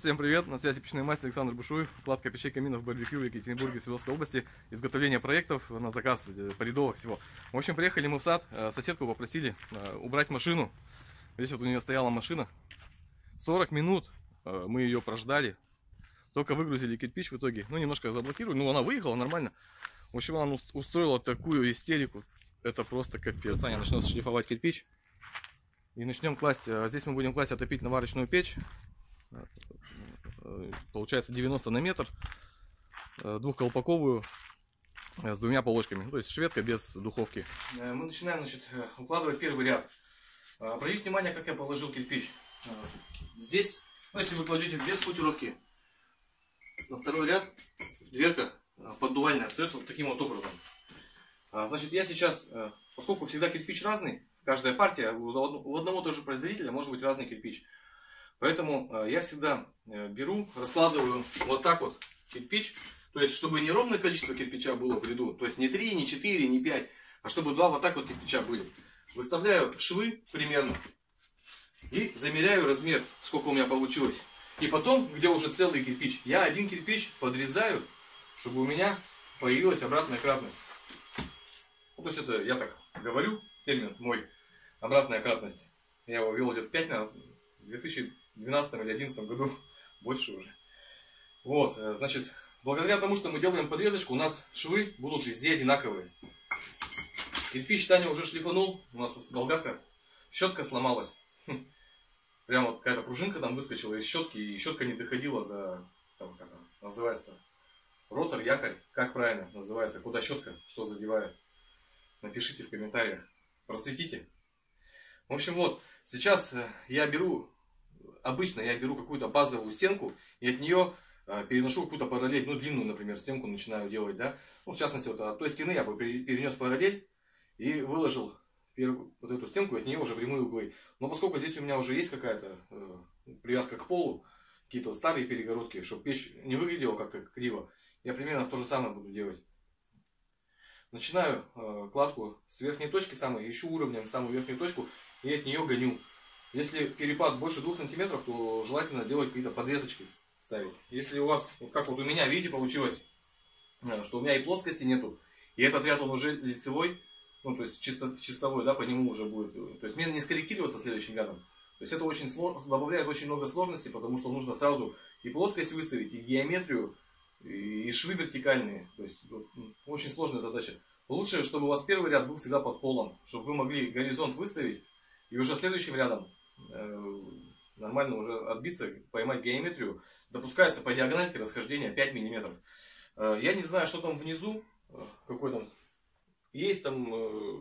Всем привет, на связи печной мастер Александр Бушуев, кладка печей каминов, барбекю в Екатеринбурге, Свердловской области, изготовление проектов на заказ, порядовок всего. В общем, приехали мы в сад, соседку попросили убрать машину, здесь вот у нее стояла машина, 40 минут мы ее прождали, только выгрузили кирпич в итоге, ну немножко заблокировали, но она выехала нормально, в общем она устроила такую истерику, это просто капец. Саня начнет шлифовать кирпич и начнем класть, здесь мы будем класть отопительно-варочную печь. Получается 90 на метр, двухколпаковую с двумя полочками, то есть шведка без духовки. Мы начинаем, значит, укладывать первый ряд. Обратите внимание, как я положил кирпич. Здесь, ну, если вы кладете без кутировки, на второй ряд дверка поддувальная остается вот таким вот образом. Значит, я сейчас, поскольку всегда кирпич разный, каждая партия у одного тоже производителя может быть разный кирпич. Поэтому я всегда беру, раскладываю вот так вот кирпич, то есть чтобы не ровное количество кирпича было в ряду, то есть не 3, не 4, не 5, а чтобы 2 вот так вот кирпича были. Выставляю швы примерно и замеряю размер, сколько у меня получилось. И потом, где уже целый кирпич, я один кирпич подрезаю, чтобы у меня появилась обратная кратность. То есть это я так говорю, термин мой, обратная кратность. Я его ввел где-то 5 на 2000. В 2012 или 2011 году, больше уже. Вот, значит, благодаря тому, что мы делаем подрезочку, у нас швы будут везде одинаковые. Кирпич Саня уже шлифанул, у нас долгарка, щетка сломалась. Прямо вот какая-то пружинка там выскочила из щетки, и щетка не доходила до, там, как она называется, ротор, якорь, как правильно называется, куда щетка, что задевает. Напишите в комментариях, просветите. В общем, вот, сейчас я беру... Обычно я беру какую-то базовую стенку и от нее переношу какую-то параллель, ну длинную, например, стенку начинаю делать, да. Ну, в частности, вот от той стены я бы перенес параллель и выложил вот эту стенку, и от нее уже прямые углы. Но поскольку здесь у меня уже есть какая-то привязка к полу, какие-то вот старые перегородки, чтобы печь не выглядела как-то криво, я примерно то же самое буду делать. Начинаю кладку с верхней точки самой, ищу уровнем самую верхнюю точку и от нее гоню. Если перепад больше 2 см, то желательно делать какие-то подрезочки, ставить. Если у вас, как вот у меня, видите, получилось, что у меня и плоскости нету, и этот ряд он уже лицевой, ну то есть чистовой, да, по нему уже будет. То есть мне не скорректироваться следующим рядом. То есть это очень сложно, добавляет очень много сложностей, потому что нужно сразу и плоскость выставить, и геометрию, и швы вертикальные. То есть вот, очень сложная задача. Лучше, чтобы у вас первый ряд был всегда под полом, чтобы вы могли горизонт выставить, и уже следующим рядом нормально уже отбиться, поймать геометрию. Допускается по диагонатике расхождение 5 мм. Я не знаю, что там внизу, какой там есть, там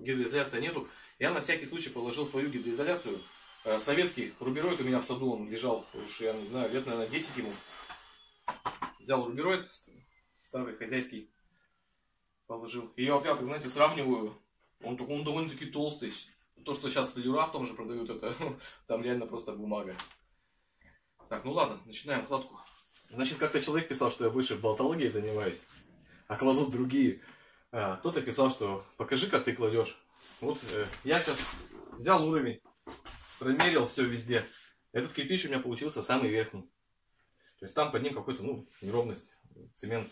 гидроизоляция нету. Я на всякий случай положил свою гидроизоляцию. Советский рубероид у меня в саду, он лежал, уж я не знаю, лет, наверное, 10 ему. Взял рубероид, старый хозяйский, положил. И я опять, знаете, сравниваю, он довольно-таки толстый. То, что сейчас люра в том же продают, это там реально просто бумага. Так, ну ладно, начинаем кладку. Значит, как-то человек писал, что я больше болтологией занимаюсь, а кладут другие. Кто-то писал, что покажи, как ты кладешь. Вот я сейчас взял уровень, промерил все везде. Этот кирпич у меня получился самый верхний. То есть там под ним какой-то, ну, неровность, цемент.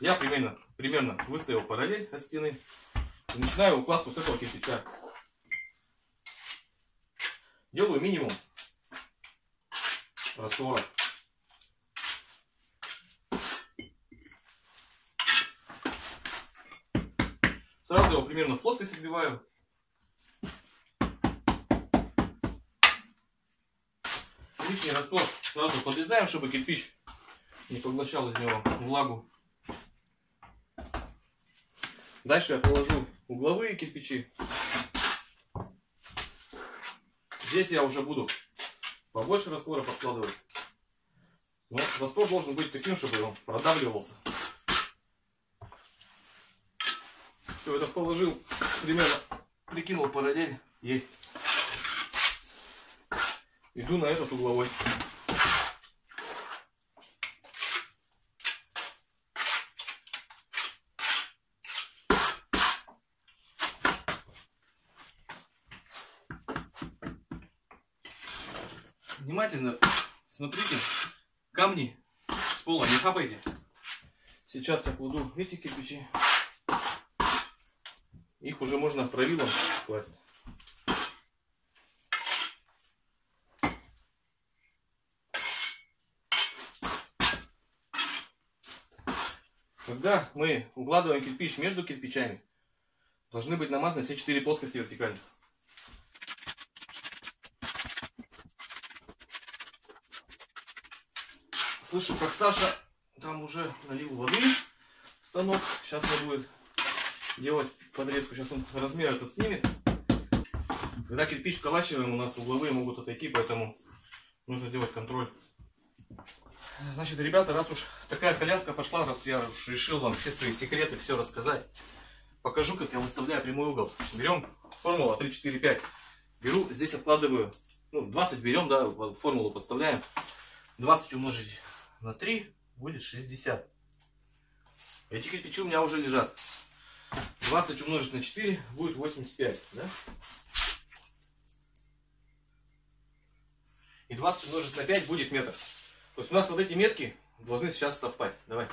Я примерно выставил параллель от стены. И начинаю укладку с этого кирпича. Делаю минимум раствора. Сразу его примерно в плоскость отбиваю. Лишний раствор сразу подрезаем, чтобы кирпич не поглощал из него влагу. Дальше я положу угловые кирпичи. Здесь я уже буду побольше раствора подкладывать. Но раствор должен быть таким, чтобы он продавливался. Все, это положил, примерно прикинул параллель. Есть. Иду на этот угловой. Внимательно смотрите, камни с пола не хапайте. Сейчас я кладу эти кирпичи. Их уже можно правилом класть. Когда мы укладываем кирпич между кирпичами, должны быть намазаны все 4 плоскости вертикально. Слышу, как Саша там уже налил воды в станок. Сейчас он будет делать подрезку. Сейчас он размер этот снимет. Когда кирпич вколачиваем, у нас угловые могут отойти, поэтому нужно делать контроль. Значит, ребята, раз уж такая коляска пошла, раз я уж решил вам все свои секреты, все рассказать, покажу, как я выставляю прямой угол. Берем формулу 3, 4, 5. Беру, здесь откладываю, ну, 20 берем, да, формулу подставляем. 20 умножить на 3 будет 60. Эти кирпичи у меня уже лежат. 20 умножить на 4 будет 85, да? И 20 умножить на 5 будет метр. То есть у нас вот эти метки должны сейчас совпать. Давай.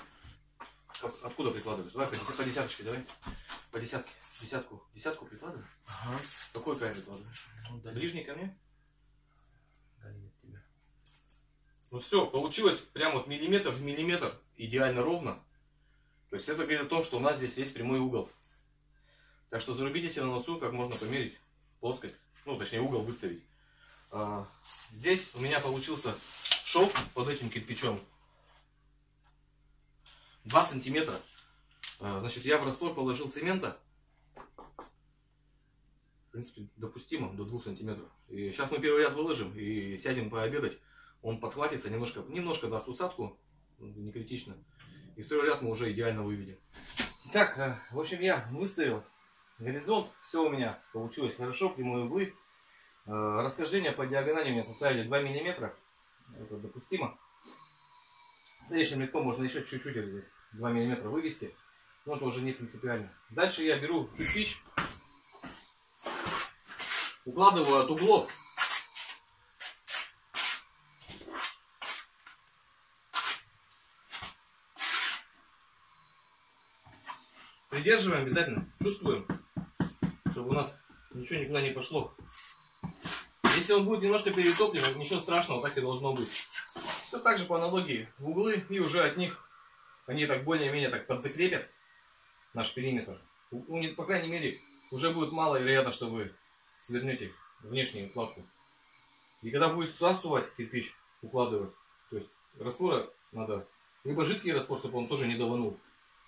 Откуда прикладываешь? Давай по десяточке, давай. По десятке. Десятку прикладываешь? Ага. Какой край прикладываешь? Ближний ко мне? Далее от тебя. Ну все, получилось прям вот миллиметр в миллиметр. Идеально ровно. То есть это говорит о том, что у нас здесь есть прямой угол. Так что зарубите себе на носу, как можно померить плоскость. Ну, точнее, угол выставить. Здесь у меня получился шов под этим кирпичом 2 сантиметра. Значит, я в раствор положил цемента, в принципе, допустимо до 2 сантиметров. И сейчас мы первый ряд выложим и сядем пообедать. Он подхватится немножко даст усадку, не критично. И второй ряд мы уже идеально выведем. Так, в общем, я выставил горизонт, все у меня получилось хорошо, прямые углы. Расхождение по диагонали у меня составили 2 миллиметра. Это допустимо. Следующим легко можно еще чуть-чуть 2 мм вывести. Но это уже не принципиально. Дальше я беру кирпич. Укладываю от углов. Придерживаем обязательно. Чувствуем. Чтобы у нас ничего никуда не пошло. Если он будет немножко перетоплен, ничего страшного, так и должно быть. Все так же по аналогии в углы, и уже от них они так более-менее так подзакрепят наш периметр. По крайней мере, уже будет мало вероятно, что вы свернете внешнюю укладку. И когда будет засувать кирпич, укладывать, то есть раствора надо либо жидкий раствор, чтобы он тоже не даванул,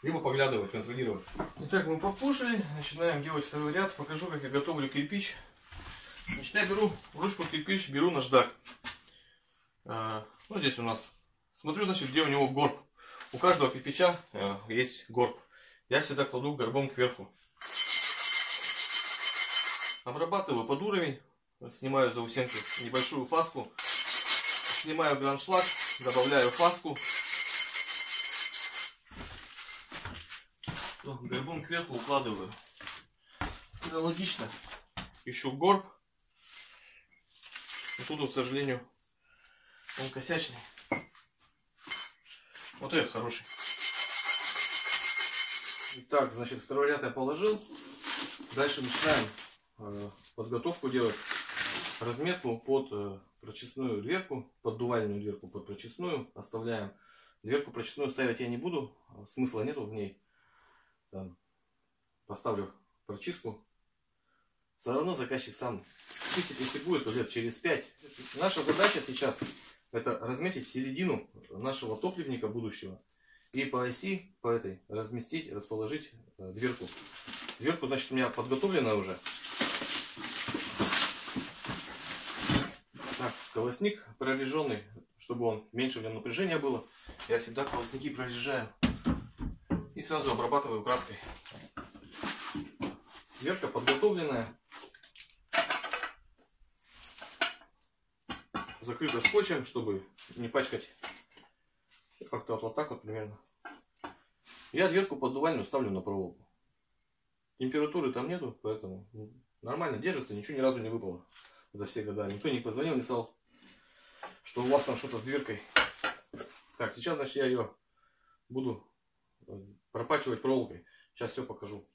либо поглядывать, контролировать. Итак, мы покушали, начинаем делать второй ряд. Покажу, как я готовлю кирпич. Значит, я беру ручку кирпич, беру наждак. Ну, здесь у нас. Смотрю, значит, где у него горб. У каждого кирпича есть горб. Я всегда кладу горбом кверху. Обрабатываю под уровень. Снимаю заусенки, небольшую фаску. Снимаю граншлаг, добавляю фаску. Все, горбом кверху укладываю. Это логично. Ищу горб. И тут, к сожалению, он косячный. Вот этот хороший. Итак, значит, второй ряд я положил. Дальше начинаем подготовку делать. Разметку под прочесную дверку, поддувальную дверку под прочесную оставляем. Дверку прочесную ставить я не буду, смысла нету в ней. Там поставлю прочистку. Все равно заказчик сам чистит, если будет, то лет через 5. Наша задача сейчас это разметить середину нашего топливника будущего. И по оси, по этой, разместить, расположить дверку. Дверку, значит, у меня подготовленная уже. Так, колосник прореженный, чтобы он меньше в нем напряжения было. Я всегда колосники прорежаю. И сразу обрабатываю краской. Дверка подготовленная. Закрыта скотчем, чтобы не пачкать. Как-то вот так вот примерно. Я дверку поддувальную ставлю на проволоку. Температуры там нету, поэтому нормально держится, ничего ни разу не выпало за все года. Никто не позвонил, не сказал, что у вас там что-то с дверкой. Так, сейчас, значит, я ее буду пропачивать проволокой. Сейчас все покажу.